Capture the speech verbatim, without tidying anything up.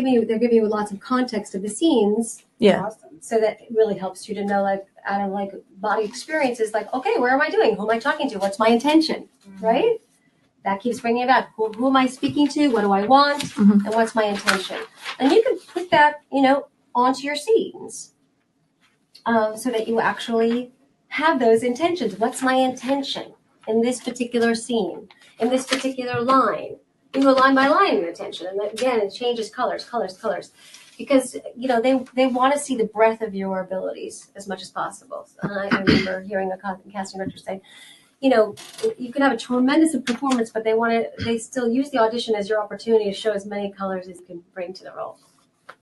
giving you, they're giving you lots of context of the scenes. Yeah. Awesome. So that it really helps you to know, like, out of like body experiences, like, okay, where am I doing? Who am I talking to? What's my intention? Mm-hmm. Right? That keeps bringing it back. Who, who am I speaking to? What do I want? Mm-hmm. And what's my intention? And you can put that, you know, onto your scenes, um, so that you actually have those intentions. What's my intention in this particular scene, in this particular line? You go line by line in attention. And again, it changes colors, colors, colors. Because, you know, they, they want to see the breadth of your abilities as much as possible. Uh, I remember hearing a casting director say, you know, you can have a tremendous performance, but they want to, they still use the audition as your opportunity to show as many colors as you can bring to the role.